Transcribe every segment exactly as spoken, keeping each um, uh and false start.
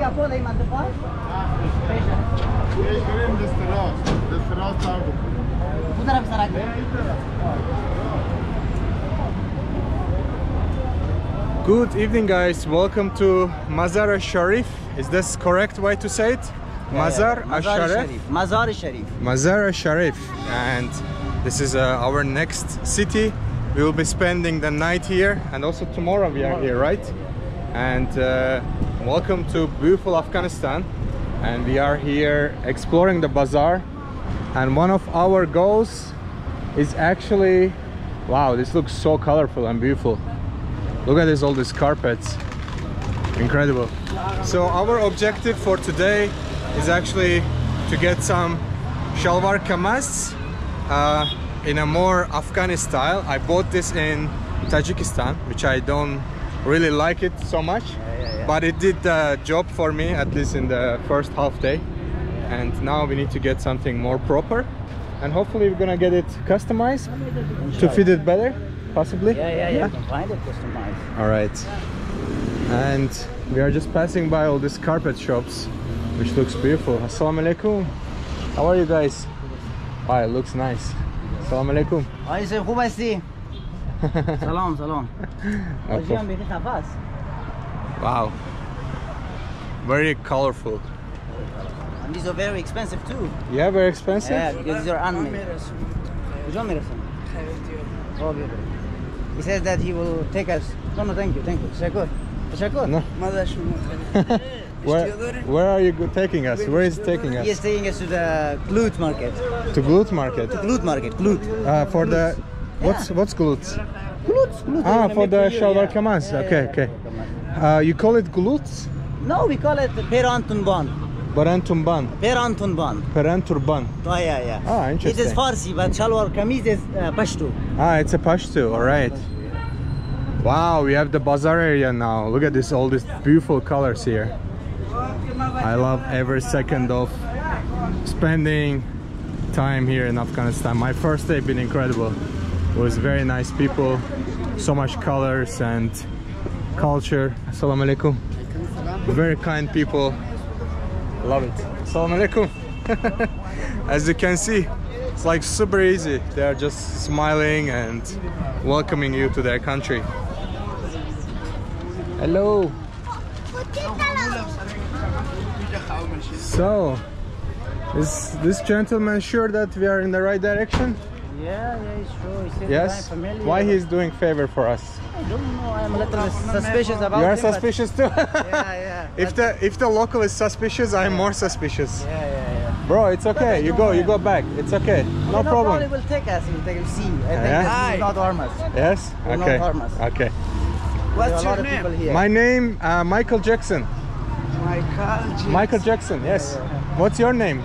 Liga Pro da imate pa? Jaz grem, da ste rao, da ste rao stavljali. Pozdravim se rako. Good evening, guys. Welcome to Mazar al-Sharif. Is this correct way to say it? Mazar al-Sharif. Mazar al-Sharif. Mazar al-Sharif. And this is uh, our next city. We will be spending the night here, and also tomorrow we are here, right? And uh, welcome to beautiful Afghanistan. And we are here exploring the bazaar. And one of our goals is actually, wow, this looks so colorful and beautiful. Look at this, all these carpets, incredible. So our objective for today is actually to get some shalwar kameez uh, in a more Afghani style. I bought this in Tajikistan, which I don't really like it so much, yeah, yeah, yeah. but it did the job for me, at least in the first half day. And now we need to get something more proper, and hopefully we're gonna get it customized to fit it better. Possibly? Yeah, yeah, yeah, you can find it customized. Alright. And we are just passing by all these carpet shops, which looks beautiful. Assalamu alaikum. How are you guys? Wow, it looks nice. Assalamu alaikum. I say, who I see? Salam, salam. Wow. Very colorful. And these are very expensive too. Yeah, very expensive? Yeah, because these are handmade. He says that he will take us. No, no, thank you, thank you. Shakur. Shakur. No. Where, where are you taking us? Where is he taking us? He is taking us to the Glut market. To Glut market? To Glut market, Glut. Uh, for Glut. the... What's yeah. what's Glut? Glut. Glut. Ah, for the shalwar yeah. kameez. Yeah, okay, yeah, okay. Yeah. Uh, you call it Glut? No, we call it Peran Tunban. Peran Tunban. Peran Tunban. Peran Turban. Oh, yeah, yeah. Ah, interesting. It is Farsi, but shalwar kameez is uh, Pashto. Ah, it's a Pashto, alright. Wow, we have the bazaar area now. Look at this, all these beautiful colors here. I love every second of spending time here in Afghanistan. My first day been incredible. It was very nice people, so much colors and culture. Assalamu alaikum. Very kind people. Love it. Assalamu alaikum. As you can see, it's like super easy. They are just smiling and welcoming you to their country. Hello. So, is this gentleman sure that we are in the right direction? Yeah, yeah, he's sure. He says yes. I'm familiar. Why he's doing favor for us? I don't know. I'm a little suspicious about him. You are him, suspicious too. Yeah, yeah. If the if the local is suspicious, I'm more suspicious. Yeah, yeah. Bro, it's okay. You go, you go back. It's okay. No, no problem. Probably will take us. We'll take you see. I think yeah. this will not harm us. Yes. Will okay. Not harm us. Okay. What's your name? My name, uh, Michael Jackson. Michael Jackson. Michael Jackson. Yes. Yeah, yeah. What's your name?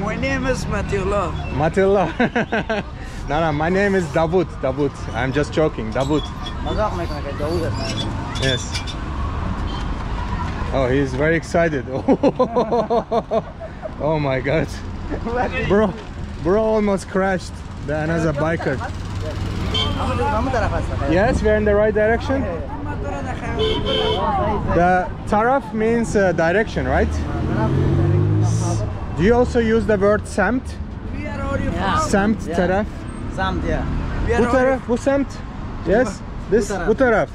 My name is Matillah. Matillah. no, no. My name is Davut. Davut. I'm just joking. Davut. Yes. Oh, he's very excited. Oh my god. Bro, bro almost crashed the another biker. Yes, we are in the right direction. The taraf means uh, direction, right? Do you also use the word samt? Yeah. Samt, yeah. taraf? Samt, yeah. Bu taraf, bu samt? Yes, this, bu taraf.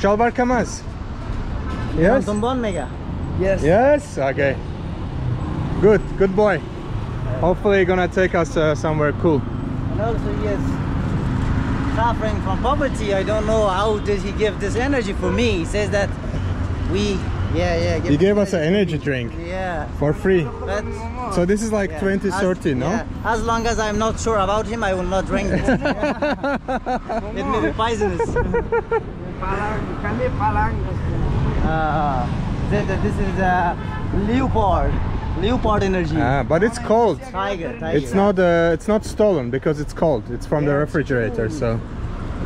Shalwar kameez. Yes? Yes. Yes, okay. Good, good boy. Hopefully you're gonna take us uh, somewhere cool. And also he is suffering from poverty. I don't know how did he give this energy for me. He says that we, yeah, yeah. Give he gave us an energy drink. Yeah. For free. But, so this is like yeah. twenty thirty, no? Yeah. As long as I'm not sure about him, I will not drink it. It may be poisonous. uh, this is uh, Leopard. Leopard energy. Ah, but it's cold. Tiger, tiger. It's not. Uh, it's not stolen because it's cold. It's from yeah, the refrigerator. So.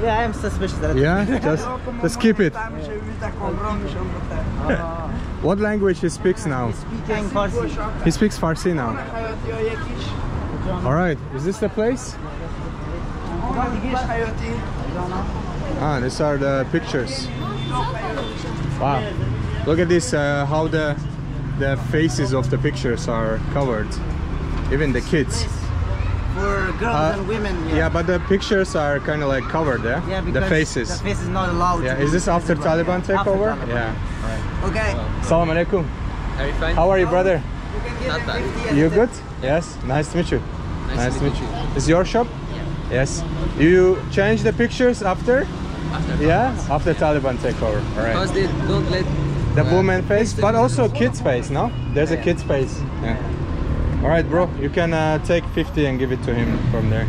Yeah, I'm suspicious. That yeah, just just keep it. Yeah. What language he speaks now? He's speaking Farsi. He speaks Farsi now. All right. Is this the place? Ah, these are the pictures. Wow. Look at this, uh, how the the faces of the pictures are covered, even the kids. For girls uh, and women. Yeah. Yeah, but the pictures are kind of like covered, eh? Yeah, because the faces. The face is not allowed. Yeah, is this after Taliban takeover? After Taliban. Yeah. Right. Okay. Well, Salam alaikum. Are you fine? How are you, brother? You can get not you good? Yeah. Yes. Nice to meet you. Nice, nice to meet you. you. Is your shop? Yeah. Yes. You change the pictures after? After yeah, Taliban. after yeah. Taliban takeover. All right. Because they don't let the uh, woman face, but also kids face. No, there's yeah. a kids face. Yeah. All right, bro, you can uh, take fifty and give it to him from there.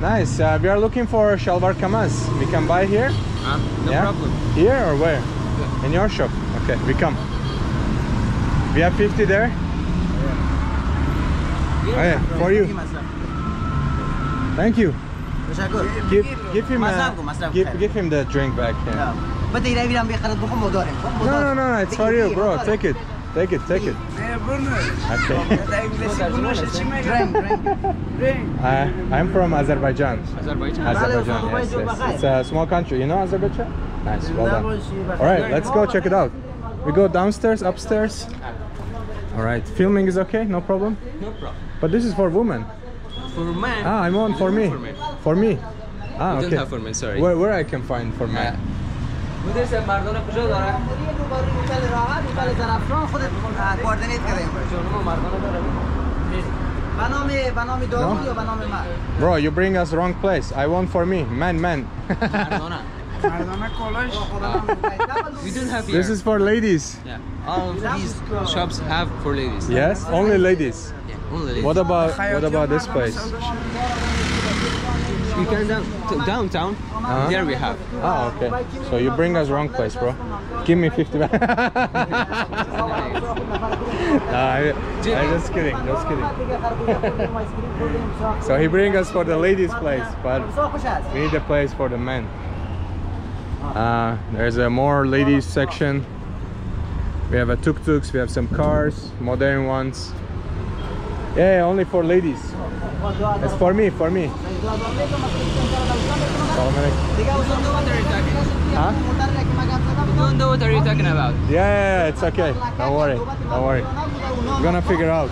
Nice. Uh, we are looking for shalwar kameez. We can buy here. Uh, no yeah? problem. Here or where? Yeah. In your shop. Okay, we come. We have fifty there. Yeah. Oh, yeah, for you. Thank you. Give, give him a, give, give him the drink back here. Yeah. No, no, no, it's for you, bro. Take it. Take it, take it. Okay. uh, I'm from Azerbaijan. Azerbaijan. Azerbaijan, yes, yes. It's a small country. You know Azerbaijan? Nice, well done. All right, let's go check it out. We go downstairs, upstairs. All right, filming is okay, no problem? No problem. But this is for women. For men? Ah, I want for me. For me. For me. Ah, okay. We don't have for men, sorry. Where, where I can find for men? Uh, No? Bro, you bring us wrong place. I want for me, man, man. We don't have here. This is for ladies. Yeah, all of these shops have for ladies. Yes, only ladies. Yeah, only ladies. What about what about this place? You can down, downtown, uh-huh. there we have. Ah, okay. So you bring us wrong place, bro. Give me fifty. Nah, I, I'm just kidding, just kidding. So he brings us for the ladies' place, but we need a place for the men. Uh, there's a more ladies section. We have a tuk-tuks, we have some cars, modern ones. Yeah, only for ladies. It's for me, for me. Huh? You don't know what are you talking about? Yeah, yeah, yeah, it's okay. Don't worry, don't worry. We're gonna figure out.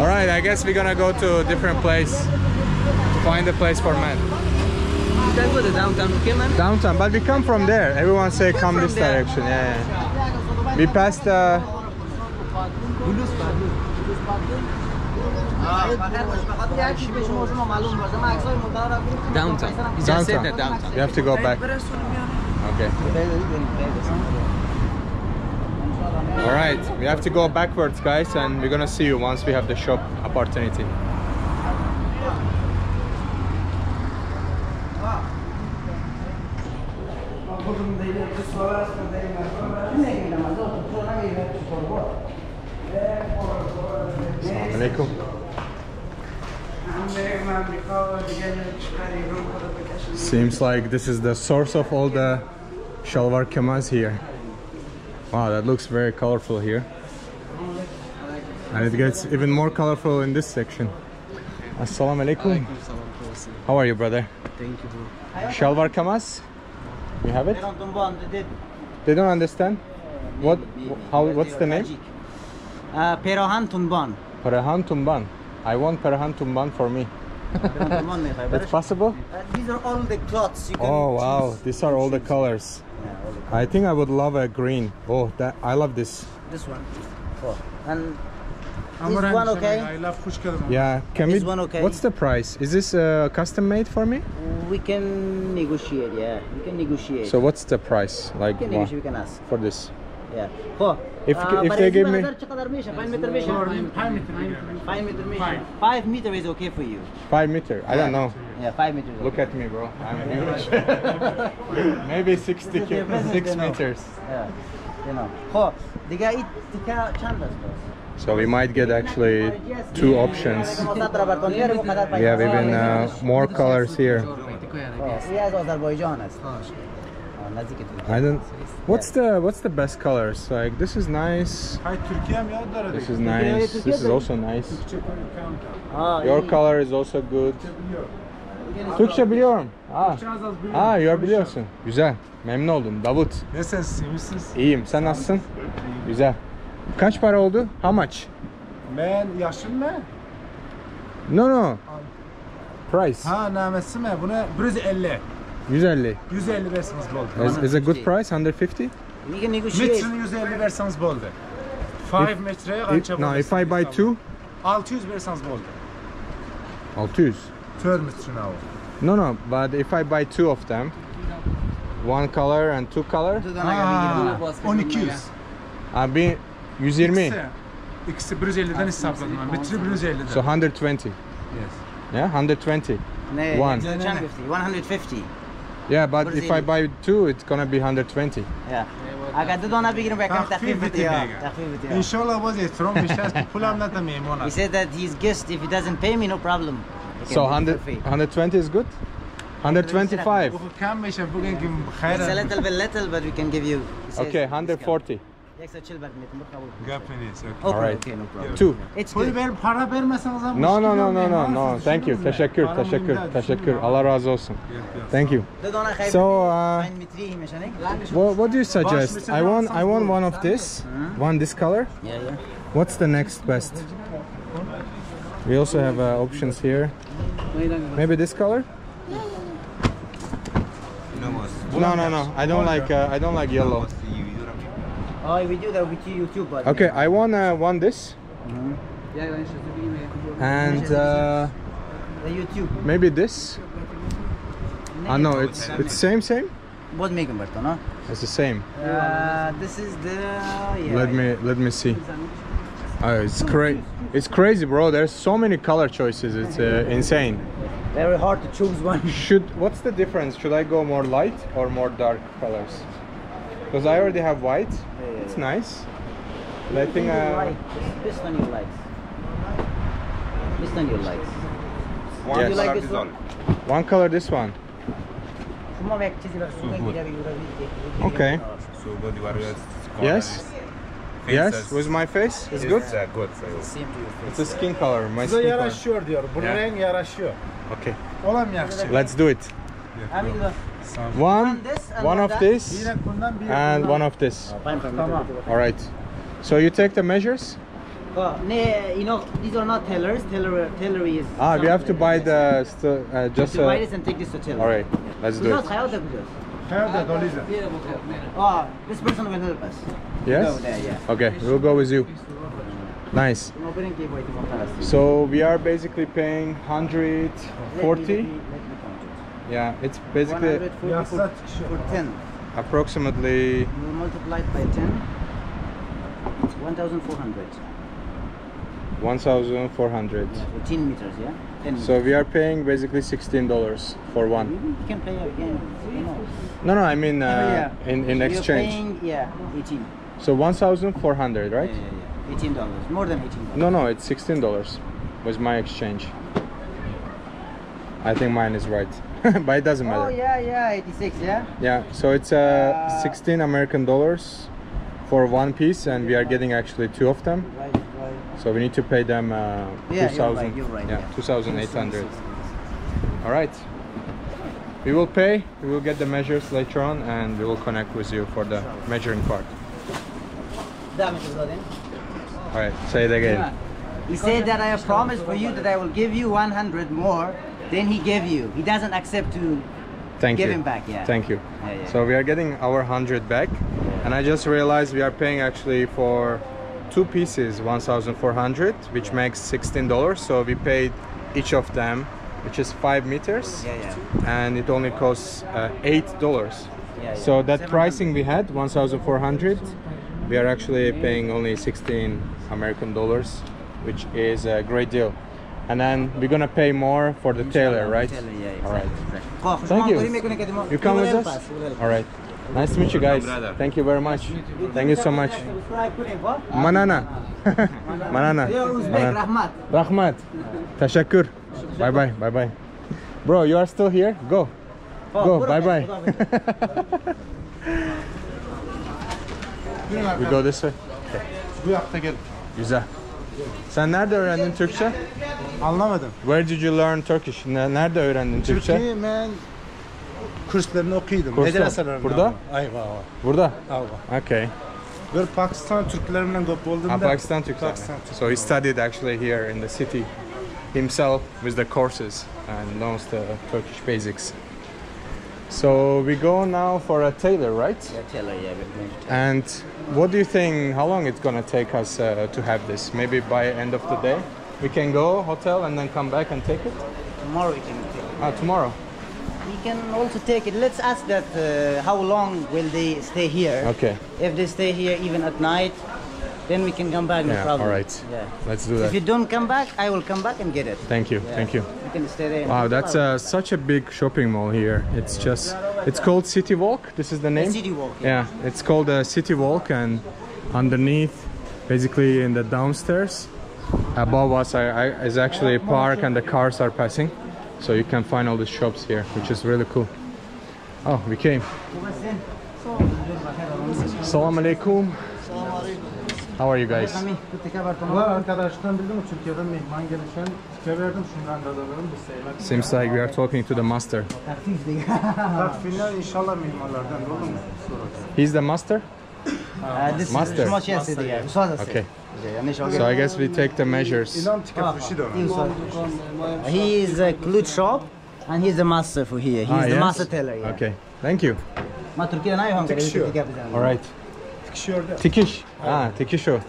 All right, I guess we're gonna go to a different place to find a place for men. You can go to downtown, okay, man? Downtown, but we come from there. Everyone say come this there. direction. Yeah, yeah. We passed. Uh, Downtown. You just said that downtown. You have to go back. Okay. All right. We have to go backwards, guys, and we're gonna see you once we have the shop opportunity. Assalamualaikum. Seems like this is the source of all the shalwar kameez here. Wow, that looks very colorful here. And it gets even more colorful in this section. Assalamu alaikum. How are you, brother? Thank you, bro. Shalwar kameez? You have it? They don't understand? What? How? What's the name? Uh, Perahan Tunban. Perahan Tunban. I want Perahan Tunban for me. That's possible? Uh, these are all the clothes you can Oh wow, choose. these are all the colors. Yeah, all the colors. I think I would love a green. Oh, that I love this. This one. Oh. And this one okay? I love Khushkalma. Yeah, can this we, one okay? What's the price? Is this uh, custom made for me? We can negotiate, yeah. We can negotiate. So what's the price? Like we can, negotiate, we can ask. For this? Yeah. Oh. If, uh, if they give me... five meter is okay for you. five meter? I don't know. Yeah, five meter. Look okay. at me, bro. I'm huge. Maybe sixty, six meters. Yeah, you know. So we might get actually two options. We have even uh, more colors here. I don't. What's the what's the best colors? Like this is nice. This is nice. This is also nice. Your color is also good. Türkçe biliyorum. Ha. Ha, yor biliyorsun. Güzel. Memnun oldum Davut. Nasılsın? İyi misin? İyiyim. Sen nasılsın? İyiyim. Güzel. Kaç para oldu? How much? Ben yaşım ne? No no. Price. Ha, namesi mi? Buna yüz elli. yüz elli. yüz elli versiniz boldu. Is, is a good price? one fifty? Metrin yüz elli versiniz boldu. beş metreye kaça? No, if I buy two? altı yüz versiniz boldu. altı yüz. dört metrin al. No no, but if I buy two of them, one color and two color. Ah, on iki yüz. Abi yüz yirmi. İkisi yüz elliden hesapladım ben. Metri yüz elliden. So one twenty. Yes. Yeah, one twenty. No, one. one fifty. Yeah, but if I buy two, it's gonna be one twenty. Yeah. Aga do not begin back up that fifty. Inshallah was it from Misha's pull up not a memo. He said that he's guest if he doesn't pay me, no problem. So one hundred, one twenty is good? one twenty-five. Little bit little, but we can give you. Okay, one forty. Alright. Two. No, no, no, no, no, no. Thank you. Teşekkür, teşekkür, teşekkür. Allah razı olsun. Thank you. So, uh, what, what do you suggest? I want, I want one of this, one this color. Yeah, yeah. What's the next best? We also have uh, options here. Maybe this color? No, no, no. I don't like, uh, I don't like yellow. Oh, we do that with YouTube. Okay, I want uh, one this. Mm-hmm. And uh, maybe this. Ah, uh, no, it's it's same same. What make them, no? It's the same. Uh, this is the. Yeah, let me let me see. Uh, it's crazy. It's crazy, bro. There's so many color choices. It's uh, insane. Very hard to choose one. Should what's the difference? Should I go more light or more dark colors? Because I already have white. It's nice. But I think uh, based on your likes. Based on your likes. One yes. You like this one? One color, this one. Okay. Yes. Yes. With my face, it's good. It's a skin color. My skin color. Okay. Let's do it. One, one of this, and one of this. All right. So you take the measures? You know, these are not tellers. Teller, teller is. Ah, we have to buy the uh, just. Uh, buy this and take this to teller. All right. Let's do it. Ah, this person will help us. Yes. Okay, we'll go with you. Nice. So we are basically paying one forty. Yeah, it's basically one forty for ten. Approximately. We multiplied by ten. one thousand four hundred. one thousand four hundred. Yeah, fourteen meters, yeah. ten meters. So we are paying basically sixteen dollars for one. You can pay again. You know. No, no, I mean uh, oh, yeah. in in so exchange. You're paying, yeah, eighteen. So one thousand four hundred, right? Yeah, yeah, yeah. eighteen dollars, more than eighteen dollars. No, no, it's sixteen dollars. Was my exchange. I think mine is right. But it doesn't matter. Oh yeah, yeah, eighty-six, yeah. Yeah, so it's uh, uh, sixteen American dollars for one piece, and we are getting actually two of them. Right, right. So we need to pay them uh, yeah, two thousand, you're right, you're right, yeah, yeah. two thousand eight hundred. All right. We will pay. We will get the measures later on, and we will connect with you for the measuring part. All right. Say it again. He said that I have promised for you that I will give you one hundred more. Then he gave you. He doesn't accept to Thank give you. him back. Yeah. Thank you. Yeah, yeah. So we are getting our hundred back, and I just realized we are paying actually for two pieces one thousand four hundred, which makes sixteen dollars. So we paid each of them, which is five meters, yeah, yeah. and it only costs uh, eight dollars. Yeah, yeah. So that pricing we had one thousand four hundred, we are actually paying only sixteen American dollars, which is a great deal. And then we're gonna pay more for the tailor, right? Tailor, yeah, exactly. All right. Exactly. Thank you. You come with us? All right. Nice to meet you guys. Thank you very much. Thank you so much. Manana. Manana. Rahmat. Rahmat. Tashakkur. Bye bye. Bye bye. Bro, you are still here? Go. Go. Bye bye. We go this way. Okay. Güzel. Sen nerede öğrendin Türkçe? Anlamadım. Where did you learn Turkish? Nerede öğrendin Türkçe? Türkçe ben kurslarını okuyordum. Medreselerden. Burada? Ayva. Burada? Ayva. Okay. We're Pakistan Türklerle koptuğumda. Ah, Pakistan Türkler. So he studied actually here in the city himself with the courses and knows the Turkish basics. So we go now for a tailor, right? Yeah, tailor, yeah. And what do you think, how long it's gonna take us uh, to have this? Maybe by end of the day? We can go hotel and then come back and take it? Tomorrow we can take it. Ah, tomorrow? We can also take it. Let's ask that uh, how long will they stay here? Okay. If they stay here even at night, then we can come back, no yeah, problem. All right. Yeah. Let's do that. If you don't come back, I will come back and get it. Thank you. Yeah. Thank you. You can stay there. Wow, that's uh, such a big shopping mall here. It's just, it's called City Walk. This is the name? The City Walk. Yeah. yeah. It's called uh, City Walk, and underneath, basically in the downstairs, above us I, I, is actually a park and the cars are passing. So you can find all the shops here, which is really cool. Oh, we came. Assalamu alaikum. How are you guys? Seems like we are talking to the master. He's the master? Uh, this master. Is okay. So I guess we take the measures. He is a cloth shop and he's the master for here. He's ah, the yes? master teller. Yeah. Okay. Thank you. All right. Tikish. Ah, Tikisho.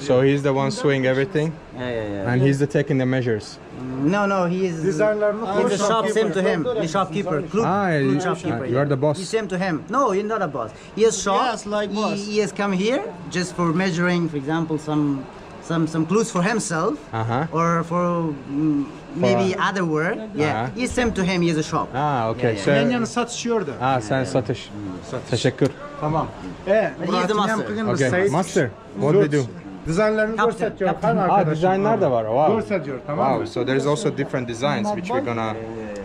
So he's the one sewing everything. Yeah, yeah, yeah. And he's the taking the measures. No, no, he is. He's the shop same to him. The shopkeeper. Club, ah, club shopkeeper. You are the boss. You same to him. No, you're not a boss. He is shop. Yes, like boss. He, he has come here just for measuring, for example, some, some, some clues for himself. Uh -huh. Or for. Mm, Maybe for, other word, yeah. He sent to him. He is a shop. Ah, okay. Yeah, yeah. Sen yani satışıyordu. Ah, sen satış. Satış. Teşekkür. Tamam. E, he's the master. Okay, master. What do we do? Dizaynlarını gösteriyor. Ah, dizaynlar da var. Wow. Gösteriyor, tamam. Wow. So there's also different designs which we're gonna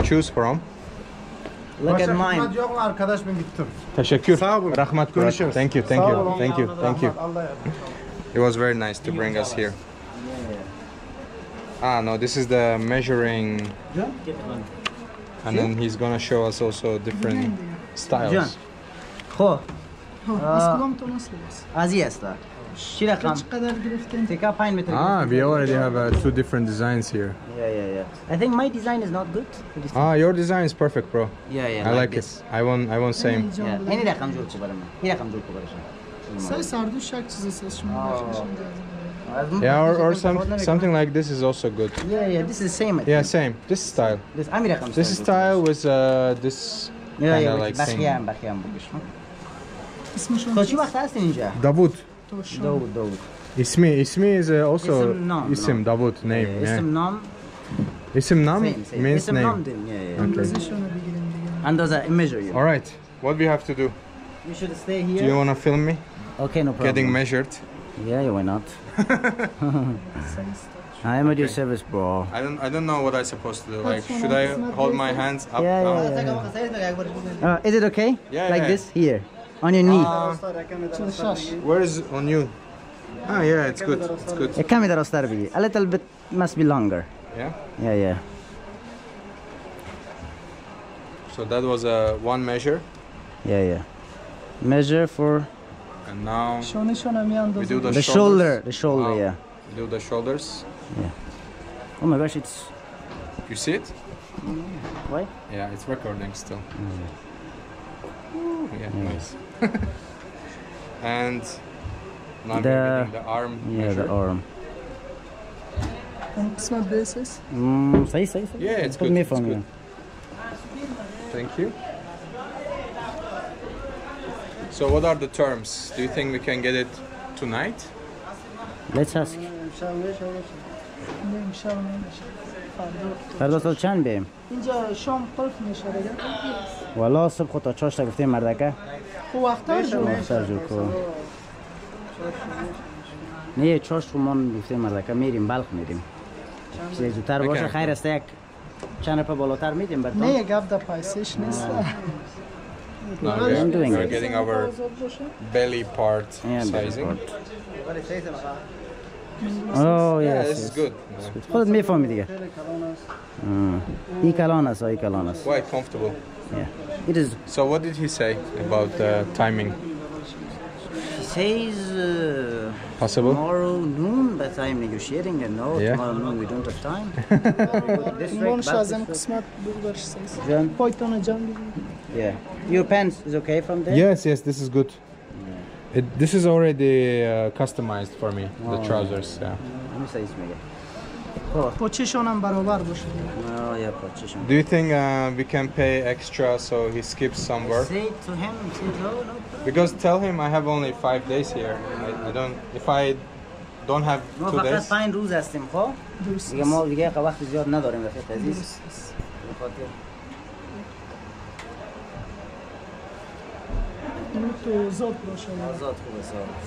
choose from. Look at mine. Arkadaş ben gittim. Teşekkür. Sağ olun. Rahmet görüşürüz. Thank you, thank you, thank you, thank you. It was very nice to bring us here. Ah no, this is the measuring, yeah. And then he's gonna show us also different styles. How? Ah, we already have uh, two different designs here. Yeah, yeah, yeah. I think my design is not good. Ah, your design is perfect, bro. Yeah, yeah. I like, like it. I won't, I won't say. Yeah. Yeah, or, or some, something like this is also good. Yeah, yeah, this is the same. Yeah, same. This style. This, this style was uh, this yeah, kind of yeah, like thing. Davud. Davud, Davud. Ismi, Ismi is uh, also Ism, Davud, name. Ism Nam. Ism Nam means name. And those are measure you. All right, what we have to do? You should stay here. Do you want to film me? Okay, no problem. Getting measured. Yeah, why not? I am at your service, bro. I don't, I don't know what I'm supposed to do. Like, should I hold my hands up? Yeah, yeah, yeah, yeah. Uh, is it okay? Yeah, like yeah. this here, on your knee. Uh, where is on you? Ah, yeah, it's good. It's good. A little bit must be longer. Yeah. Yeah, yeah. So that was a uh, one measure. Yeah, yeah. Measure for. And now we do the, the shoulder, the shoulder, um, yeah. We do the shoulders. Yeah. Oh my gosh, it's. You see it? Why? Yeah, it's recording still. Mm. Yeah, yeah, nice. And now the, we're getting the arm. Yeah, measure. The arm. It's my basis. Mm, say, say, say. Yeah, it's good. Me it's good. You. Thank you. So what are the terms? Do you think we can get it tonight? Let's ask. فردوسال چند بیم؟ اینجا شام پلک میشه دیگه. والا صبح تا چهارش تا گفتیم مردکه. وقت‌ها جو. وقت‌ها جو کو. نه چهارش تومان گفتیم مردکه میریم بالک میریم. چه زودتر باشه خیر است یک چند پا بالاتر میدیم برتر. نه گفت دا پایسش نیست. Now we are, doing we're getting our belly part yeah, sizing. Belly part. Oh yes, yeah, this yes. is good. It's good. Put me for me there. Mm. Ikalonas or Ikalonas. Quite comfortable. Yeah, it is. So what did he say about uh, timing? He says uh, possible tomorrow noon, but I'm negotiating, and no, yeah. tomorrow noon we don't have time. Yeah, your pants is okay from there? Yes, yes, this is good. It, this is already uh, customized for me, oh, the trousers. Yeah. Do you think uh, we can pay extra so he skips some work? Say to him, because tell him I have only five days here. I, I don't. If I don't have two days.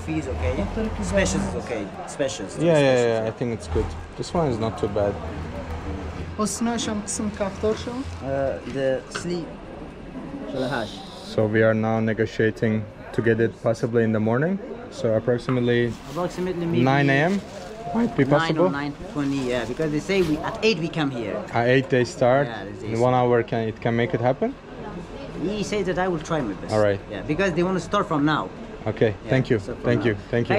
Fees okay. Specials is okay. Specials. Yeah, yeah, yeah. I think it's good. This one is not too bad. Uh, the sleeve. So we are now negotiating to get it possibly in the morning. So approximately, approximately nine A M might be possible. nine or nine twenty, yeah. Because they say we at eight we come here. At eight they start. Yeah, they in one hour can it can make it happen. He said that I will try my best. All right. Yeah, because they want to start from now. Okay. Yeah, thank you. Thank now. you. Thank you.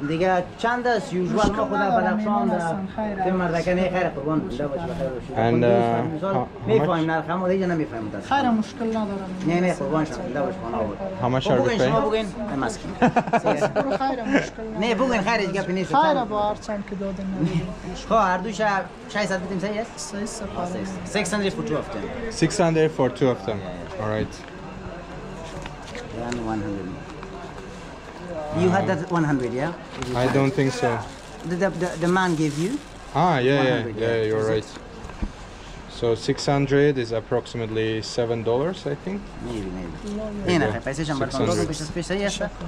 And uh, how, how much? How much are we paying? I'm asking. six hundred for two of them. six hundred for two of them. All right. Then one hundred. You had that one hundred, yeah? I don't think so. The, the, the man gave you? Ah, yeah, yeah, yeah, you're right. So six hundred is approximately seven dollars, I think. Maybe, maybe.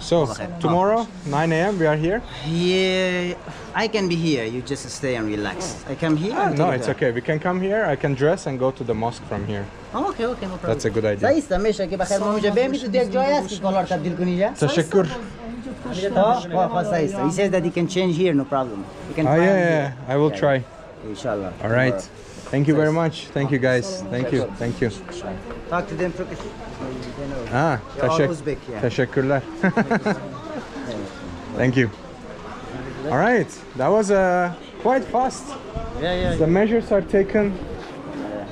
So, tomorrow, nine A M, we are here? Yeah, I can be here. You just stay and relax. I come here? Ah, no, it's okay. We can come here. I can dress and go to the mosque from here. Okay, okay, no problem. That's a good idea. Tashakur. Oh, he says that he can change here, no problem. You can oh, try yeah, yeah, I will yeah, try. Inshallah. All right. Thank you very much. Thank you, guys. Thank you. Thank you. Talk to them Turkish. Ah, teşekkürler. Thank you. All right. That was uh, quite fast. Yeah, yeah. The measures are taken.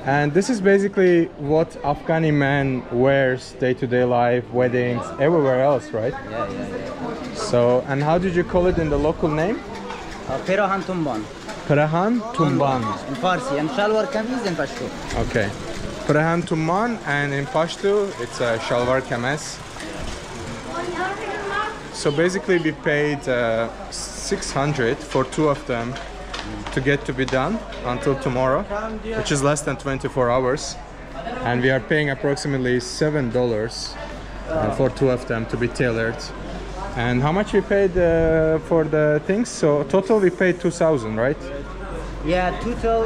And this is basically what Afghani man wears day-to-day life, weddings, everywhere else, right? Yeah, yeah, yeah. So, and how did you call it in the local name? Uh, Perahan Tumban. Perahan Tumban. In Farsi, and Shalwar Kameez in Pashto. Okay. Perahan Tumban, and in Pashto, it's uh, Shalwar Kameez. So basically we paid uh, six hundred for two of them to get to be done until tomorrow, which is less than twenty-four hours, and we are paying approximately seven dollars uh, for two of them to be tailored. And how much we paid uh, for the things? So total we paid two thousand, right? Yeah, total.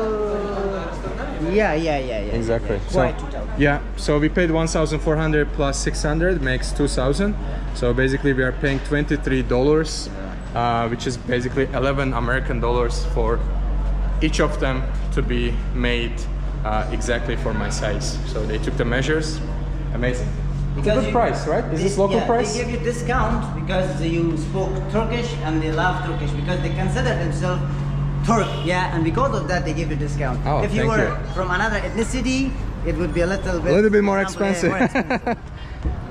Yeah, yeah, yeah, yeah. Exactly. Yeah. So, Why, yeah, so we paid one thousand four hundred plus six hundred makes two thousand. So basically we are paying twenty-three dollars. Uh, which is basically eleven American dollars for each of them to be made uh, exactly for my size. So they took the measures. Amazing. It's a good price, right? Is this local price? They give you discount because you spoke Turkish and they love Turkish because they consider themselves Turk. Yeah, and because of that they give you discount. Oh, if you were from another ethnicity, it would be a little bit, a little bit more expensive. More expensive.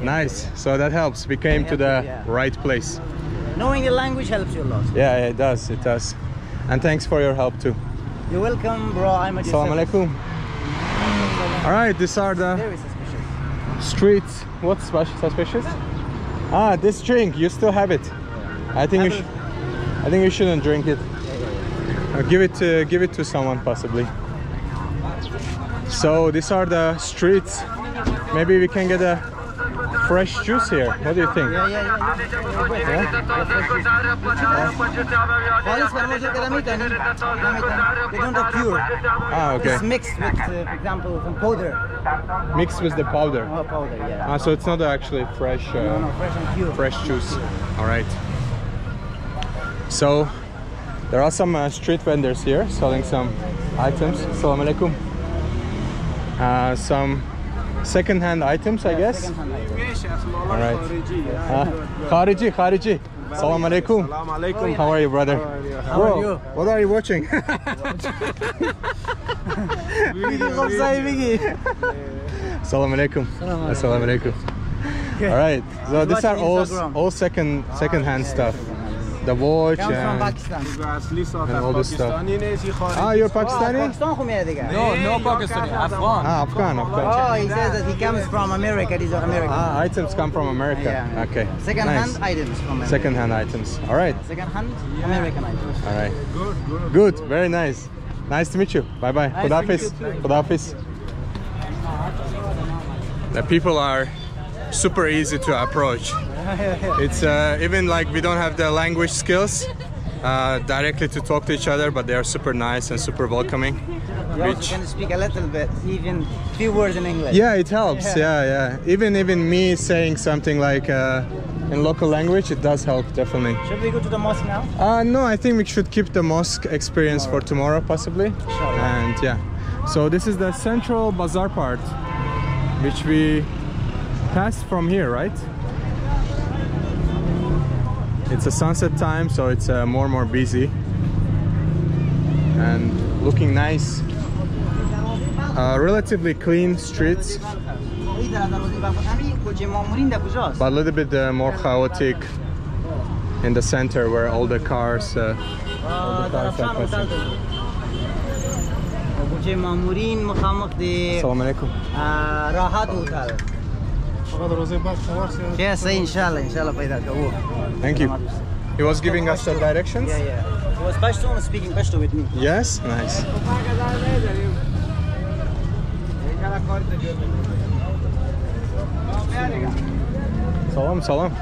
Nice. So that helps. We came to the right place. Knowing the language helps you a lot. Yeah, it does, it does. And thanks for your help too. You're welcome, bro. I'm at your service. Assalamu alaikum. Alright, these are the streets. What's suspicious? Ah, this drink, you still have it. I think you sh I think you shouldn't drink it. I'll give it to give it to someone possibly. So these are the streets. Maybe we can get a fresh juice here. What do you think? Yeah, yeah, yeah. They don't have pure. Ah, okay. It's mixed with, uh, for example, some powder. Mixed with the powder. Oh, powder, yeah. Ah, so it's not actually fresh. Uh, no, no, fresh and pure. Fresh juice. All right. So there are some uh, street vendors here selling some items. Assalamu alaikum. Uh, some second-hand items, I guess. All right. Uh, Khariji, Khariji. Assalamu alaikum. Assalamu alaikum. How are you, brother? How are you? What are you watching? Assalamu alaikum. Assalamu alaikum. All right. So these are all all second second-hand stuff. The watch and, and all this stuff. Ah, you're Pakistani? No, no Pakistani, Afghan. Ah, Afghan, Afghan. Oh, he says that he comes from America, he's American. Ah, items come from America, yeah. Okay. Second-hand nice. items from America. Second-hand items, all right. Second-hand American items. All right. Good, good, good, good. Very nice. Nice to meet you. Bye-bye. Nice Khudafiz. Khudafiz. The people are super easy to approach. It's uh, even like we don't have the language skills uh, directly to talk to each other, but they are super nice and super welcoming. You also can speak a little bit, even few words in English. Yeah, it helps. Yeah, yeah. yeah. Even even me saying something like uh, in local language, it does help definitely. Should we go to the mosque now? Uh, no, I think we should keep the mosque experience tomorrow. for tomorrow possibly. Sure. And yeah, so this is the central bazaar part, which we passed from here, right? It's a sunset time, so it's uh, more and more busy and looking nice. Uh, relatively clean streets, but a little bit uh, more chaotic in the center where all the cars, uh, all the cars are passing. Assalamu alaikum. Yes, inshallah, inshallah, thank you. He was giving us the directions? Yeah, yeah. He was Pashto speaking Pashto with me. Yes? Nice. Salam, salam.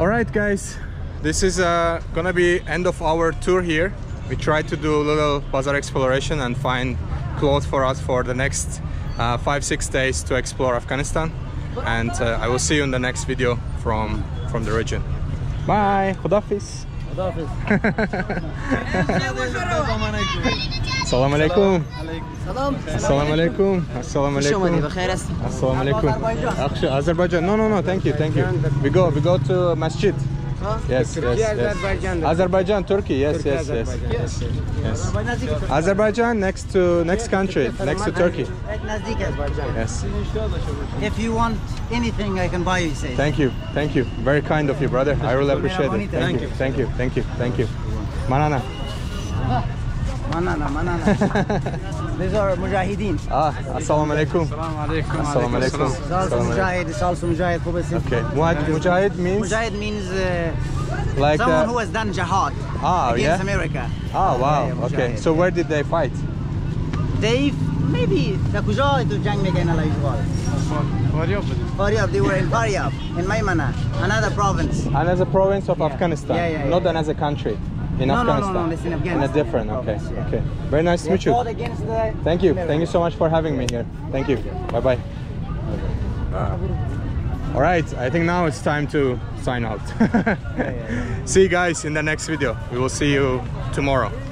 Alright guys, this is uh, gonna be end of our tour here. We tried to do a little bazaar exploration and find clothes for us for the next Uh, five six days to explore Afghanistan, and uh, I will see you in the next video from from the region. Bye. Khudafiz. Khudafiz. Assalamu alaikum. Assalamu alaikum. Assalamu alaikum. Assalamu alaikum. Azerbaijan. No, no, no. Thank you, thank you. We go, we go to masjid. Huh? Yes, yes, yes. Azerbaijan, Turkey. Yes, yes, yes, yes, yes. Azerbaijan next to next country, next to Turkey. Yes. If you want anything, I can buy you. Say. Thank you, thank you. Very kind of you, brother. I really appreciate it. Thank you, thank you, thank you, thank you. Manana. Manana, manana. These are mujahideen. Ah, assalamu alaikum. Assalamu alaikum. Assalamu mujahid is also mujahid. Okay. What mujahid means? Mujahid means uh, like someone the... who has done jihad ah, against yeah? America. Ah, wow. Yeah, okay. So where did they fight? They maybe the Kuja to Jang Meganala is called. Faryab. They were in Faryab, in Maymana, another province. Another province of yeah. Afghanistan, yeah, yeah, yeah, not yeah. another country. In no, Afghanistan. No, no, no, it's in Afghanistan. In a different, okay, yeah. okay. Very nice to meet you. Thank you, thank you so much for having me here. Thank you, bye-bye. Uh, all right, I think now it's time to sign out. See you guys in the next video. We will see you tomorrow.